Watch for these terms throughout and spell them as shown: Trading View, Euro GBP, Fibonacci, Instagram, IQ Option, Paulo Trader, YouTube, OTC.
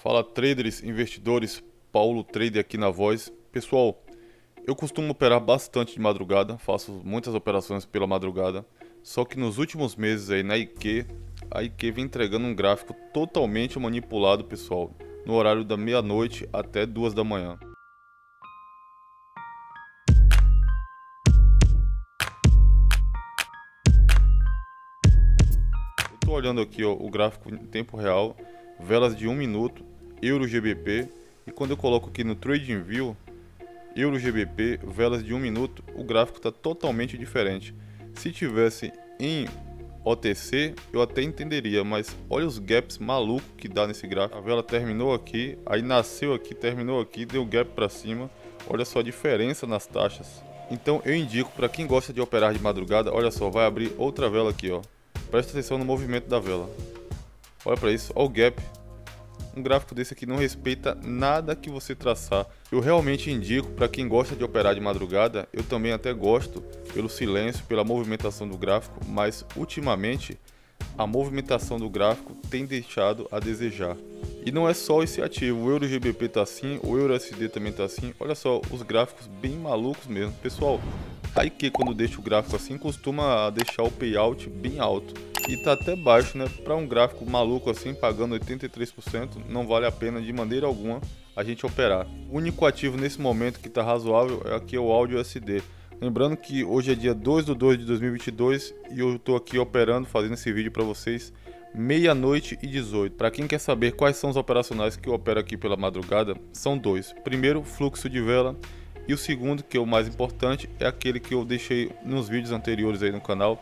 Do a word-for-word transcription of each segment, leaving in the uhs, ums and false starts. Fala traders, investidores, Paulo Trader aqui na voz. Pessoal, eu costumo operar bastante de madrugada, faço muitas operações pela madrugada. Só que nos últimos meses aí na I Q, a I Q vem entregando um gráfico totalmente manipulado, pessoal, no horário da meia-noite até duas da manhã. Eu tô olhando aqui, ó, o gráfico em tempo real, velas de um minuto, Euro G B P, e quando eu coloco aqui no Trading View, Euro G B P, velas de um minuto, o gráfico está totalmente diferente. Se tivesse em O T C, eu até entenderia, mas olha os gaps maluco que dá nesse gráfico. A vela terminou aqui, aí nasceu aqui, terminou aqui, deu gap para cima. Olha só a diferença nas taxas. Então eu indico para quem gosta de operar de madrugada, olha só, vai abrir outra vela aqui, ó. Presta atenção no movimento da vela. Olha para isso, olha o gap. Um gráfico desse aqui não respeita nada que você traçar. Eu realmente indico para quem gosta de operar de madrugada. Eu também até gosto pelo silêncio, pela movimentação do gráfico, mas ultimamente a movimentação do gráfico tem deixado a desejar. E não é só esse ativo, o Euro G B P está assim, o Euro S D também está assim. Olha só, os gráficos bem malucos mesmo. Pessoal, a I Q quando deixa o gráfico assim costuma deixar o payout bem alto. E tá até baixo, né? Para um gráfico maluco assim, pagando oitenta e três por cento, não vale a pena de maneira alguma a gente operar. O único ativo nesse momento que tá razoável é aqui o A U D U S D. Lembrando que hoje é dia dois de dois de dois mil e vinte e dois e eu tô aqui operando, fazendo esse vídeo para vocês, meia-noite e dezoito. Para quem quer saber quais são os operacionais que eu opero aqui pela madrugada, são dois. Primeiro, fluxo de vela. E o segundo, que é o mais importante, é aquele que eu deixei nos vídeos anteriores aí no canal,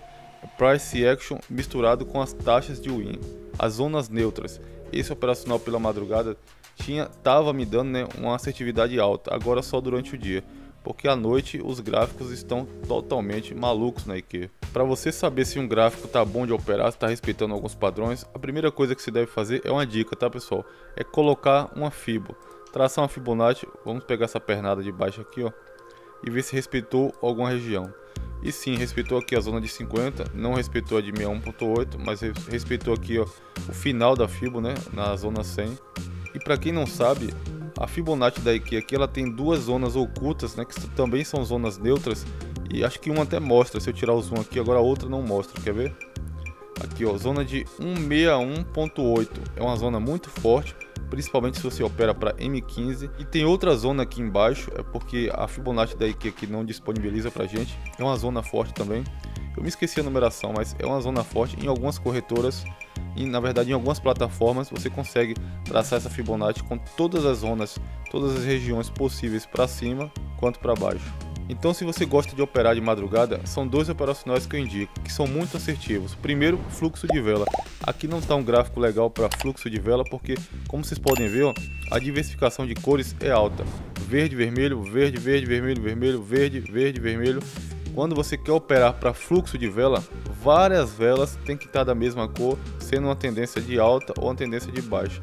Price Action misturado com as taxas de win, as zonas neutras. Esse operacional pela madrugada tinha, tava me dando, né, uma assertividade alta, agora só durante o dia, porque à noite os gráficos estão totalmente malucos na I Q. Para você saber se um gráfico tá bom de operar, se tá respeitando alguns padrões, a primeira coisa que você deve fazer é uma dica, tá pessoal? É colocar uma Fibo, traçar uma Fibonacci, vamos pegar essa pernada de baixo aqui, ó, e ver se respeitou alguma região. E sim, respeitou aqui a zona de cinquenta, não respeitou a de sessenta e um ponto oito, mas respeitou aqui, ó, o final da Fibo, né, na zona cem. E para quem não sabe, a Fibonacci da I Q aqui, ela tem duas zonas ocultas, né, que também são zonas neutras, e acho que uma até mostra, se eu tirar o zoom aqui, agora a outra não mostra, quer ver? Aqui, ó, zona de cento e sessenta e um ponto oito, é uma zona muito forte, principalmente se você opera para M quinze. E tem outra zona aqui embaixo, é porque a Fibonacci da I Q aqui não disponibiliza pra gente, é uma zona forte também. Eu me esqueci a numeração, mas é uma zona forte em algumas corretoras e na verdade em algumas plataformas você consegue traçar essa Fibonacci com todas as zonas, todas as regiões possíveis, para cima quanto para baixo. Então, se você gosta de operar de madrugada, são dois operacionais que eu indico, que são muito assertivos. Primeiro, fluxo de vela. Aqui não está um gráfico legal para fluxo de vela, porque, como vocês podem ver, ó, a diversificação de cores é alta. Verde, vermelho, verde, verde, vermelho, vermelho, verde, verde, vermelho. Quando você quer operar para fluxo de vela, várias velas têm que estar da mesma cor, sendo uma tendência de alta ou uma tendência de baixa.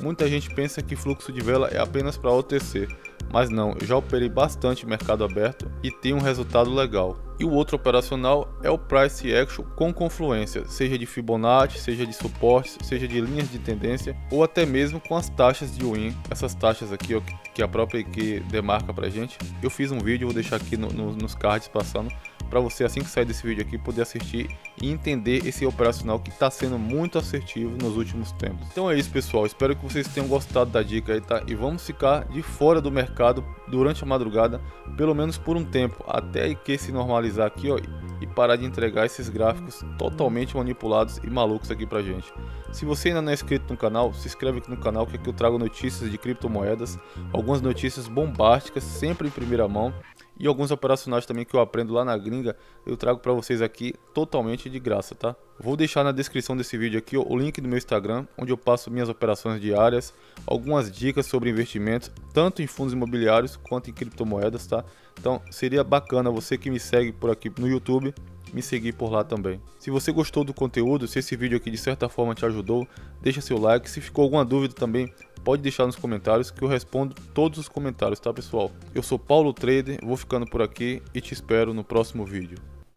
Muita gente pensa que fluxo de vela é apenas para O T C. Mas não, eu já operei bastante mercado aberto e tem um resultado legal. E o outro operacional é o Price Action com confluência, seja de Fibonacci, seja de suportes, seja de linhas de tendência, ou até mesmo com as taxas de win. Essas taxas aqui, ó, que a própria I Q demarca pra gente. Eu fiz um vídeo, vou deixar aqui no, no, nos cards passando, para você assim que sair desse vídeo aqui poder assistir e entender esse operacional que está sendo muito assertivo nos últimos tempos. Então é isso, pessoal, espero que vocês tenham gostado da dica aí, tá? E vamos ficar de fora do mercado durante a madrugada, pelo menos por um tempo, até a I Q se normalizar aqui, ó, e parar de entregar esses gráficos totalmente manipulados e malucos aqui pra gente. Se você ainda não é inscrito no canal, se inscreve aqui no canal, que aqui eu trago notícias de criptomoedas, algumas notícias bombásticas, sempre em primeira mão, e alguns operacionais também que eu aprendo lá na gringa, eu trago para vocês aqui totalmente de graça, tá? Vou deixar na descrição desse vídeo aqui, ó, o link do meu Instagram, onde eu passo minhas operações diárias, algumas dicas sobre investimentos, tanto em fundos imobiliários quanto em criptomoedas, tá? Então seria bacana você que me segue por aqui no YouTube, me seguir por lá também. Se você gostou do conteúdo, se esse vídeo aqui de certa forma te ajudou, deixa seu like. Se ficou alguma dúvida também, pode deixar nos comentários que eu respondo todos os comentários, tá pessoal? Eu sou Paulo Trader, vou ficando por aqui e te espero no próximo vídeo.